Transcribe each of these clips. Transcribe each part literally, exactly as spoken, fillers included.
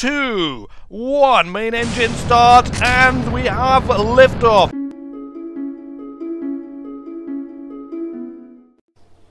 two, one, main engine start, and we have liftoff.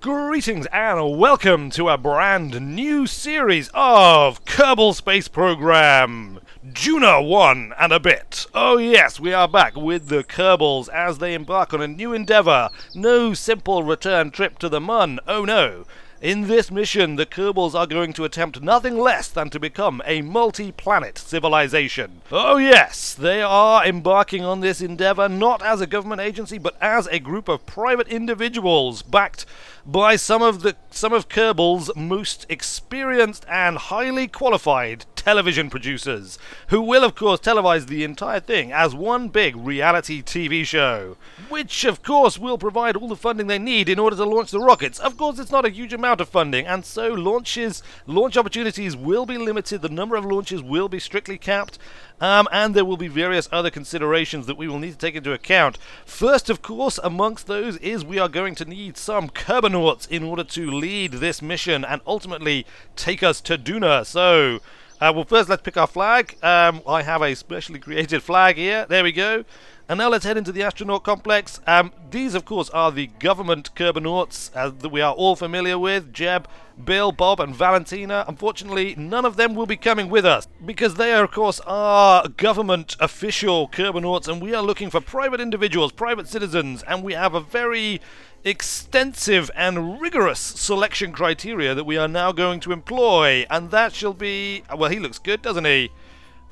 Greetings and welcome to a brand new series of Kerbal Space Program Duna One and a Bit. Oh yes, we are back with the Kerbals as they embark on a new endeavour. No simple return trip to the Mun, oh no. In this mission, the Kerbals are going to attempt nothing less than to become a multi-planet civilization. Oh yes, they are embarking on this endeavour not as a government agency, but as a group of private individuals backed by some of the some of Kerbal's most experienced and highly qualified television producers, who will of course televise the entire thing as one big reality T V show, which of course will provide all the funding they need in order to launch the rockets. Of course, it's not a huge amount of funding, and so launches, launch opportunities will be limited. The number of launches will be strictly capped, um, and there will be various other considerations that we will need to take into account. First, of course, amongst those is we are going to need some Kerbinauts in order to lead this mission and ultimately take us to Duna. So, uh, well, first let's pick our flag. Um, I have a specially created flag here. There we go. And now let's head into the astronaut complex. Um, these, of course, are the government Kerbinauts uh, that we are all familiar with. Jeb, Bill, Bob, and Valentina. Unfortunately, none of them will be coming with us, because they, are, of course, are government official Kerbinauts, and we are looking for private individuals, private citizens, and we have a very extensive and rigorous selection criteria that we are now going to employ, and that shall be... Well, he looks good, doesn't he?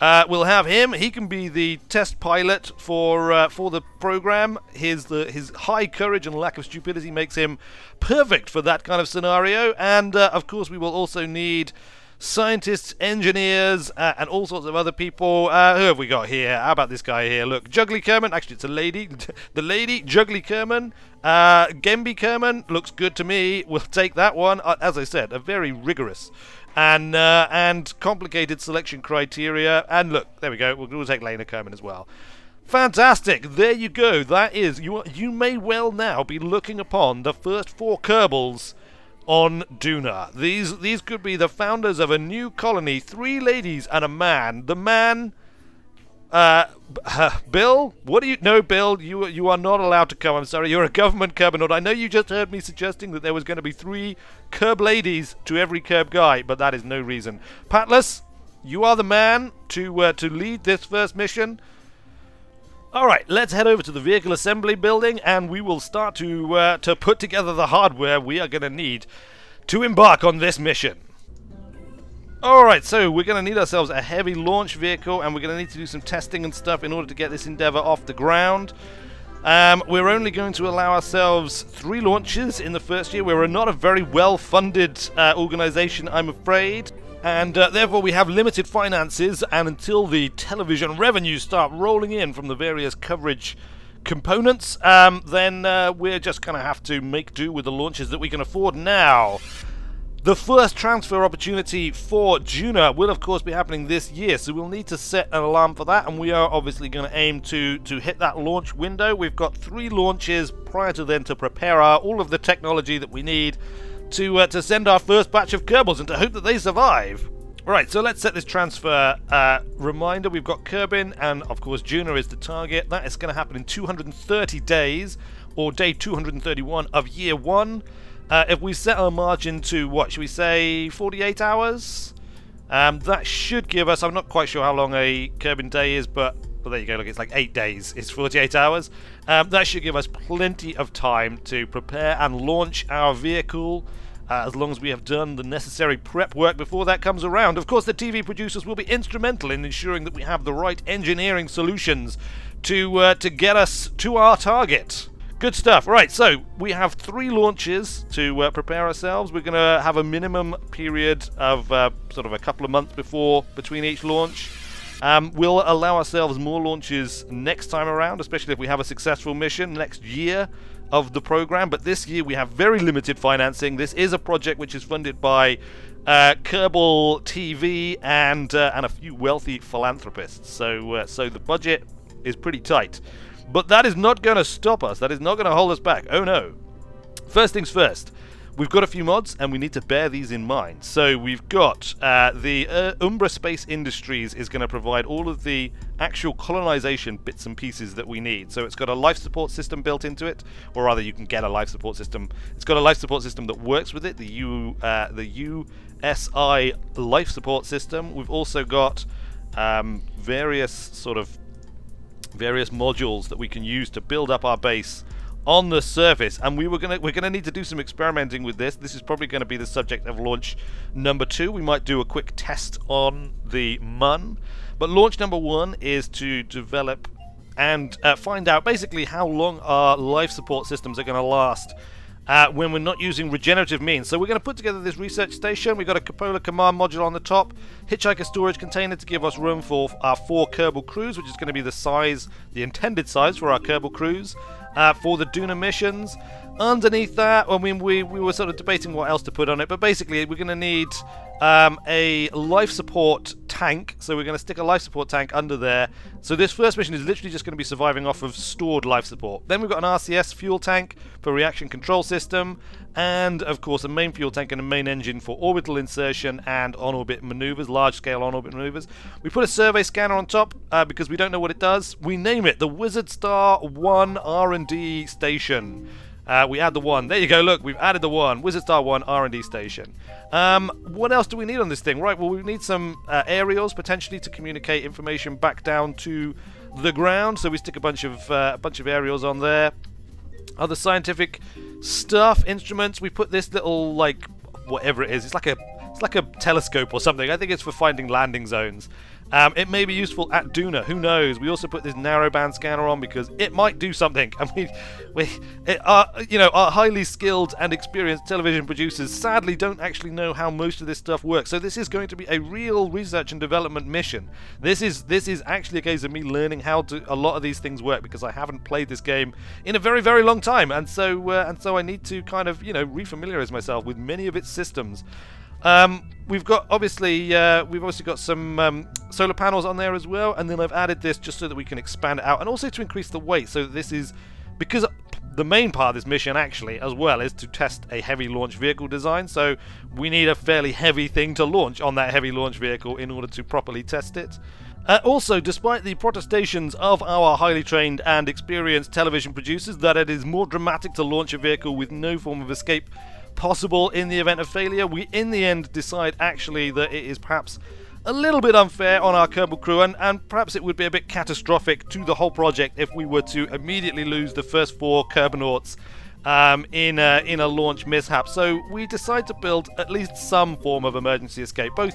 Uh, we'll have him. He can be the test pilot for uh, for the program. His the his high courage and lack of stupidity makes him perfect for that kind of scenario. And uh, of course, we will also need scientists, engineers, uh, and all sorts of other people. Uh, who have we got here? How about this guy here? Look, Juggly Kerman. Actually, it's a lady. The lady, Juggly Kerman. Uh, Gembi Kerman looks good to me. We'll take that one. Uh, as I said, a very rigorous and uh, and complicated selection criteria. And look, there we go, we'll, we'll take Lena Kerman as well. Fantastic, there you go. That is, you are, you may well now be looking upon the first four Kerbals on Duna. These, these could be the founders of a new colony, three ladies and a man. The man, uh, uh Bill, what do you, no Bill, you, you are not allowed to come, I'm sorry, you're a government Kerbinaut. I know you just heard me suggesting that there was going to be three Kerb ladies to every Kerb guy, but that is no reason. Patlas, you are the man to, uh, to lead this first mission. Alright, let's head over to the vehicle assembly building, and we will start to, uh, to put together the hardware we are going to need to embark on this mission. Alright, so we're going to need ourselves a heavy launch vehicle, and we're going to need to do some testing and stuff in order to get this endeavour off the ground. Um, we're only going to allow ourselves three launches in the first year. We're not a very well-funded uh, organisation, I'm afraid. And uh, therefore we have limited finances, and until the television revenues start rolling in from the various coverage components, um, then uh, we're just going to have to make do with the launches that we can afford now. The first transfer opportunity for Duna will of course be happening this year, so we'll need to set an alarm for that, and we are obviously going to aim to, to hit that launch window. We've got three launches prior to then to prepare our, all of the technology that we need to, uh, to send our first batch of Kerbals, and to hope that they survive. Right, so let's set this transfer uh, reminder. We've got Kerbin, and of course Duna is the target. That is going to happen in two hundred thirty days, or day two hundred thirty-one of year one. Uh, if we set our margin to, what, should we say forty-eight hours? Um, that should give us, I'm not quite sure how long a Kerbin day is, but well, there you go, look, it's like eight days, it's forty-eight hours. Um, that should give us plenty of time to prepare and launch our vehicle, uh, as long as we have done the necessary prep work before that comes around. Of course, the T V producers will be instrumental in ensuring that we have the right engineering solutions to, uh, to get us to our target. Good stuff. Right, so we have three launches to uh, prepare ourselves. We're going to have a minimum period of uh, sort of a couple of months before between each launch. Um, we'll allow ourselves more launches next time around, especially if we have a successful mission next year of the program. But this year we have very limited financing. This is a project which is funded by uh, Kerbal T V and uh, and a few wealthy philanthropists. So uh, so the budget is pretty tight. But that is not going to stop us. That is not going to hold us back. Oh no. First things first. we've got a few mods, and we need to bear these in mind. So we've got uh, the uh, Umbra Space Industries is going to provide all of the actual colonization bits and pieces that we need. So it's got a life support system built into it, or rather you can get a life support system. It's got a life support system that works with it, the U, uh, the U S I Life support system. We've also got um, various sort of various modules that we can use to build up our base on the surface, and we were gonna we're gonna need to do some experimenting with this. This is probably going to be the subject of launch number two. We might do a quick test on the Mun, but launch number one is to develop and uh, find out basically how long our life support systems are going to last uh, when we're not using regenerative means. So we're going to put together this research station. We've got a Cupola command module on the top, hitchhiker storage container to give us room for our four Kerbal crews, which is going to be the size, the intended size for our Kerbal crews. Uh, for the Duna missions. Underneath that, I mean, we, we were sort of debating what else to put on it, but basically we're going to need um, a life support tank, so we're going to stick a life support tank under there. So this first mission is literally just going to be surviving off of stored life support. Then we've got an R C S fuel tank for reaction control system, and of course a main fuel tank and a main engine for orbital insertion and on-orbit maneuvers, large-scale on-orbit maneuvers. We put a survey scanner on top uh, because we don't know what it does. We name it the Wizard Star one R and D Station. Uh, we add the one. There you go, look, we've added the one. Wizard Star one R and D Station. Um, what else do we need on this thing? Right, well, we need some uh, aerials, potentially, to communicate information back down to the ground. So we stick a bunch of, uh, a bunch of aerials on there. Other scientific stuff, instruments. We put this little, like, whatever it is. It's like a, it's like a telescope or something. I think it's for finding landing zones. Um, it may be useful at Duna, who knows? We also put this narrowband scanner on because it might do something. I mean, we, it, our, you know, our highly skilled and experienced television producers sadly don't actually know how most of this stuff works. So this is going to be a real research and development mission. This is this is actually a case of me learning how to, a lot of these things work, because I haven't played this game in a very very long time, and so uh, and so I need to kind of you know refamiliarize myself with many of its systems. Um, we've got obviously uh, we've obviously got some um, solar panels on there as well, and then I've added this just so that we can expand it out, and also to increase the weight. So this is because the main part of this mission actually as well is to test a heavy launch vehicle design. So we need a fairly heavy thing to launch on that heavy launch vehicle in order to properly test it. Uh, also, despite the protestations of our highly trained and experienced television producers that it is more dramatic to launch a vehicle with no form of escape possible in the event of failure, we in the end decide actually that it is perhaps a little bit unfair on our Kerbal crew, and, and perhaps it would be a bit catastrophic to the whole project if we were to immediately lose the first four Kerbinauts um, in, a, in a launch mishap. So we decide to build at least some form of emergency escape, both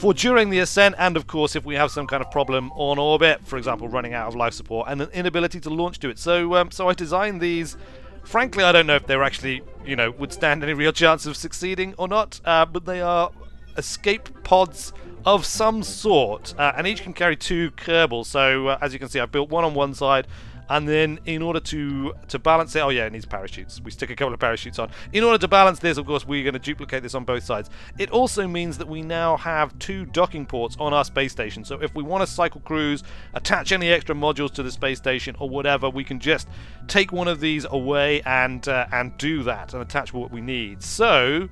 for during the ascent and of course if we have some kind of problem on orbit, for example running out of life support and an inability to launch to it. So, um, so I designed these. Frankly, I don't know if they're actually, you know, would stand any real chance of succeeding or not, uh, but they are escape pods of some sort, uh, and each can carry two Kerbal. So, uh, as you can see, I've built one on one side, and then in order to, to balance it, oh yeah, it needs parachutes. We stick a couple of parachutes on. In order to balance this, of course, we're going to duplicate this on both sides. It also means that we now have two docking ports on our space station. So if we want to cycle crews, attach any extra modules to the space station or whatever, we can just take one of these away and, uh, and do that and attach what we need. So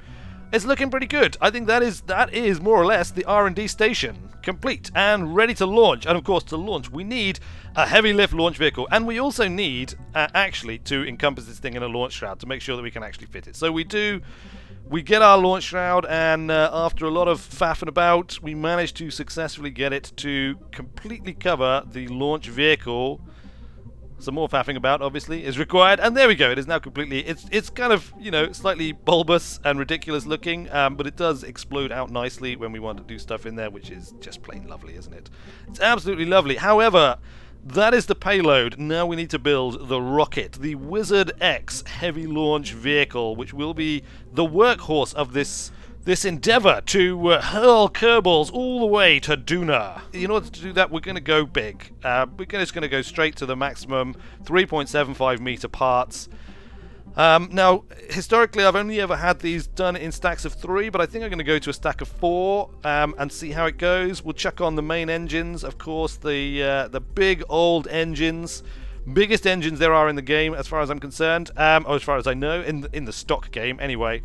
it's looking pretty good. I think that is that is more or less the R and D station, complete and ready to launch. And of course, to launch, we need a heavy lift launch vehicle, and we also need uh, actually to encompass this thing in a launch shroud to make sure that we can actually fit it. So we do, we get our launch shroud, and uh, after a lot of faffing about, we managed to successfully get it to completely cover the launch vehicle. Some more faffing about, obviously, is required, and there we go. It is now completely. It's it's kind of you know slightly bulbous and ridiculous looking, um, but it does explode out nicely when we want to do stuff in there, which is just plain lovely, isn't it? It's absolutely lovely. However, that is the payload. Now we need to build the rocket, the Wizard X heavy launch vehicle, which will be the workhorse of this. This endeavour to uh, hurl Kerbals all the way to Duna. In order to do that, we're going to go big. Uh, we're just going to go straight to the maximum three point seven five metre parts. Um, now, historically, I've only ever had these done in stacks of three, but I think I'm going to go to a stack of four um, and see how it goes. We'll chuck on the main engines, of course, the uh, the big old engines. biggest engines there are in the game, as far as I'm concerned, um, or as far as I know, in the, in the stock game anyway.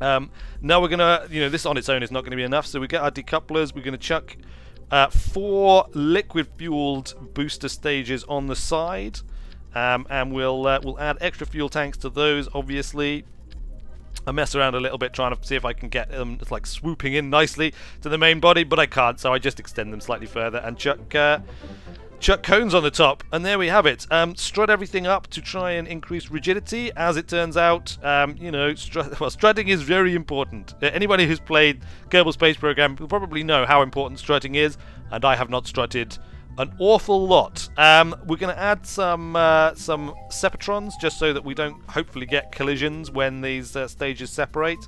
Um, now we're gonna, you know, this on its own is not going to be enough, so we get our decouplers. We're going to chuck uh, four liquid-fueled booster stages on the side, um, and we'll uh, we'll add extra fuel tanks to those, obviously. I mess around a little bit trying to see if I can get them um, like swooping in nicely to the main body, but I can't, so I just extend them slightly further and chuck uh, chuck cones on the top, and there we have it. Um, strut everything up to try and increase rigidity. As it turns out, um, you know, strut well, strutting is very important. Anybody who's played Kerbal Space Program will probably know how important strutting is, and I have not strutted an awful lot. Um, we're going to add some uh, some sepatrons, just so that we don't hopefully get collisions when these uh, stages separate,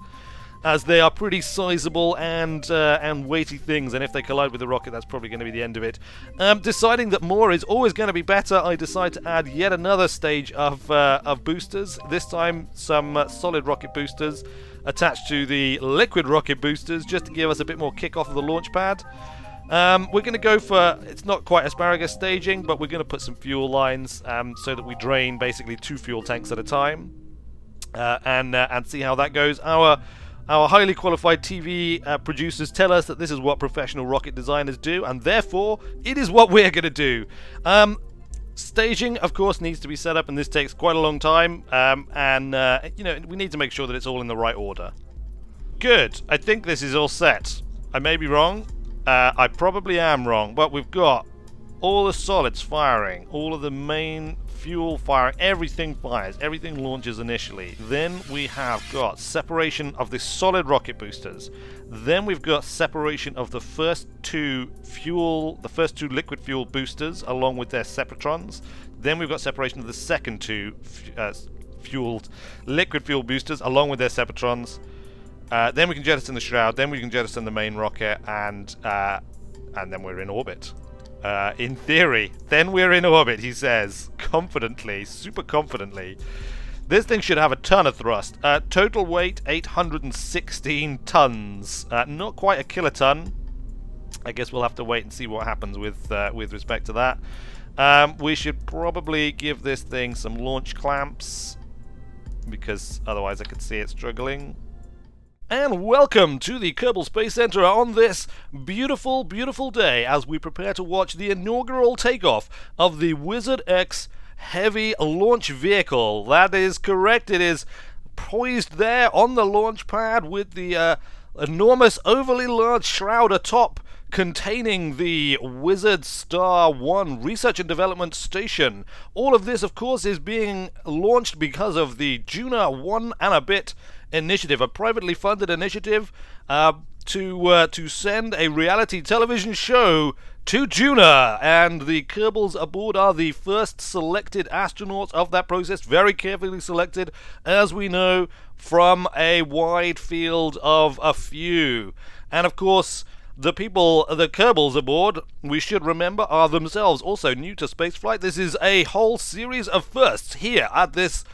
as they are pretty sizable and uh, and weighty things, and if they collide with the rocket, that's probably going to be the end of it. Um, deciding that more is always going to be better, I decide to add yet another stage of uh, of boosters. This time, some uh, solid rocket boosters attached to the liquid rocket boosters, just to give us a bit more kick off of the launch pad. Um, we're going to go for, it's not quite asparagus staging, but we're going to put some fuel lines um, so that we drain basically two fuel tanks at a time, uh, and uh, and see how that goes. Our our highly qualified T V uh, producers tell us that this is what professional rocket designers do, and therefore it is what we're going to do. Um, Staging, of course, needs to be set up, and this takes quite a long time, um, and uh, you know, we need to make sure that it's all in the right order. Good, I think this is all set. I may be wrong. Uh, I probably am wrong, but we've got all the solids firing, all of the main fuel firing, everything fires, everything launches initially. Then we have got separation of the solid rocket boosters. Then we've got separation of the first two fuel, the first two liquid fuel boosters along with their sepatrons. Then we've got separation of the second two uh, fueled liquid fuel boosters along with their sepatrons. Uh, then we can jettison the shroud, then we can jettison the main rocket, and uh, and then we're in orbit. Uh, in theory, then we're in orbit, he says, confidently, super confidently. This thing should have a ton of thrust. Uh, total weight, eight hundred sixteen tons. Uh, not quite a kiloton. I guess we'll have to wait and see what happens with, uh, with respect to that. Um, we should probably give this thing some launch clamps, because otherwise I could see it struggling. And welcome to the Kerbal Space Center on this beautiful, beautiful day as we prepare to watch the inaugural takeoff of the Wizard X heavy launch vehicle. That is correct. It is poised there on the launch pad with the uh, enormous, overly large shroud atop, containing the Wizard Star one Research and Development Station. All of this, of course, is being launched because of the Duna One and a Bit initiative, a privately funded initiative uh, to uh, to send a reality television show to Duna, and the Kerbals aboard are the first selected astronauts of that process, very carefully selected, as we know, from a wide field of a few. And of course, the people, the Kerbals aboard, we should remember, are themselves also new to spaceflight. This is a whole series of firsts here at this,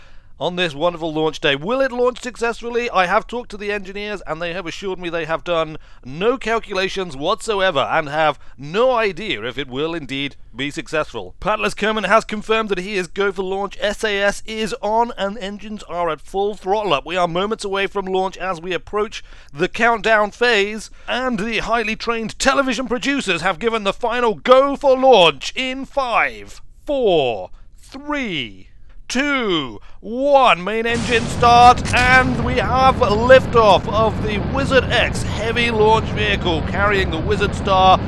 on this wonderful launch day. Will it launch successfully? I have talked to the engineers, and they have assured me they have done no calculations whatsoever and have no idea if it will indeed be successful. Patlas Kerman has confirmed that he is go for launch. S A S is on, and engines are at full throttle up. We are moments away from launch as we approach the countdown phase, and the highly trained television producers have given the final go for launch in five, four, three, two, one. Main engine start, and we have liftoff of the Wizard X heavy launch vehicle carrying the Wizard Star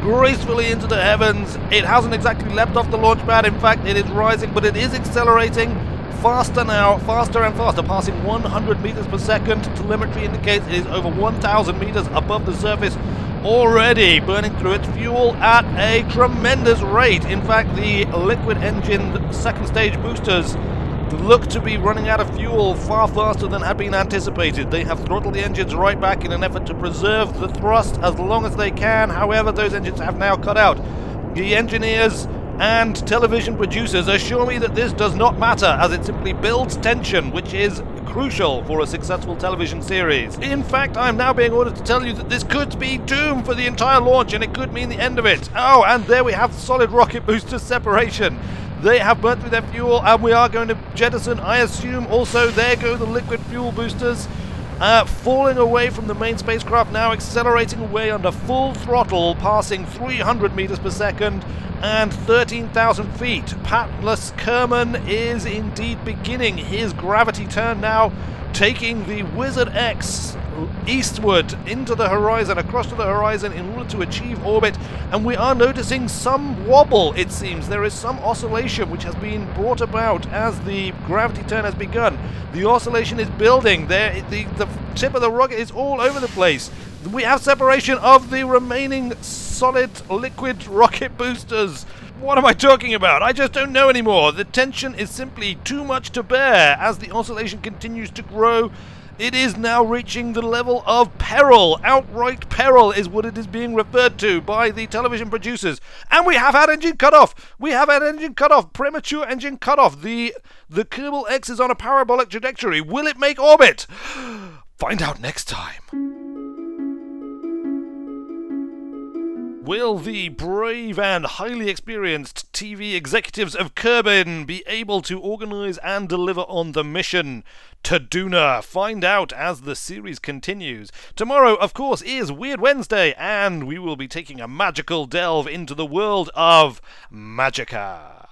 gracefully into the heavens. It hasn't exactly leapt off the launch pad. In fact, it is rising, but it is accelerating faster now, faster and faster, passing one hundred meters per second. Telemetry indicates it is over one thousand meters above the surface already, burning through its fuel at a tremendous rate. In fact, the liquid engine second stage boosters look to be running out of fuel far faster than had been anticipated. They have throttled the engines right back in an effort to preserve the thrust as long as they can. However, those engines have now cut out. The engineers and television producers assure me that this does not matter, as it simply builds tension, which is crucial for a successful television series. In fact, I'm now being ordered to tell you that this could be doom for the entire launch, and it could mean the end of it. Oh, and there we have solid rocket booster separation. They have burnt through their fuel, and we are going to jettison, I assume. Also, there go the liquid fuel boosters, uh, falling away from the main spacecraft now, accelerating away under full throttle, passing three hundred meters per second and thirteen thousand feet. Patlas Kerman is indeed beginning his gravity turn now, taking the Wizard X eastward into the horizon, across to the horizon, in order to achieve orbit. And we are noticing some wobble, it seems. There is some oscillation which has been brought about as the gravity turn has begun. The oscillation is building. There, the, the tip of the rocket is all over the place. We have separation of the remaining solid liquid rocket boosters. What am I talking about? I just don't know anymore. The tension is simply too much to bear as the oscillation continues to grow. It is now reaching the level of peril. Outright peril is what it is being referred to by the television producers. And we have had engine cutoff. We have had engine cutoff. Premature engine cutoff. The the Kerbal X is on a parabolic trajectory. Will it make orbit? Find out next time. Will the brave and highly experienced T V executives of Kerbin be able to organise and deliver on the mission to Duna? Find out as the series continues. Tomorrow, of course, is Weird Wednesday, and we will be taking a magical delve into the world of Magicka.